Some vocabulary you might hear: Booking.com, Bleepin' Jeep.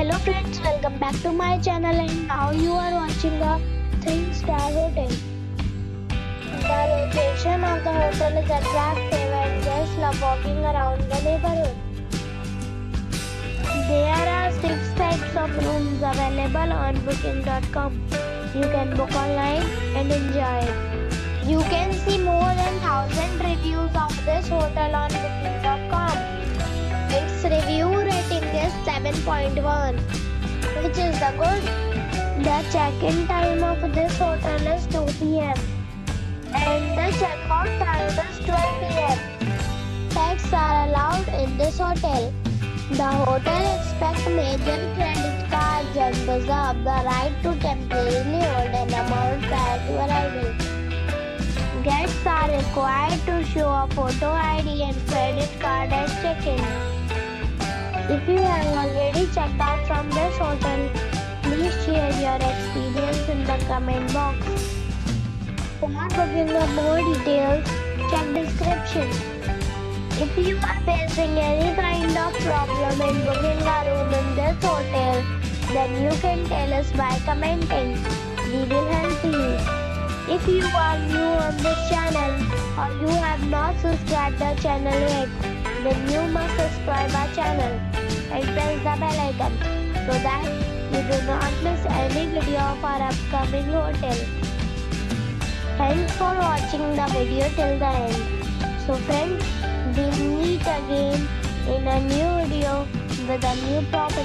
Hello friends, welcome back to my channel and now you are watching a 3-star hotel. The location of the hotel is attractive and guests love walking around the neighborhood. There are 6 types of rooms available on Booking.com. You can book online and enjoy it. You can see more than 1,000 reviews of this hotel on Booking.com. Its review rating is 7.1, which is good. The check-in time of this hotel is 2 p.m. and the check-out time is 12 p.m. Pets are allowed in this hotel. The hotel expects major credit cards and reserves the right to temporarily hold an amount prior to arrival. Guests are required to show a photo ID and credit card at check-in. If you have already checked out from this hotel, please share your experience in the comment box. For booking or more details, check description. If you are facing any kind of problem in booking a room in this hotel, then you can tell us by commenting. We will help you. If you are new on this channel or you have not subscribed the channel yet, then you must subscribe our channel and press the bell icon so that you do not miss any video of our upcoming hotel. Thanks for watching the video till the end. So friends, we'll meet again in a new video with a new property.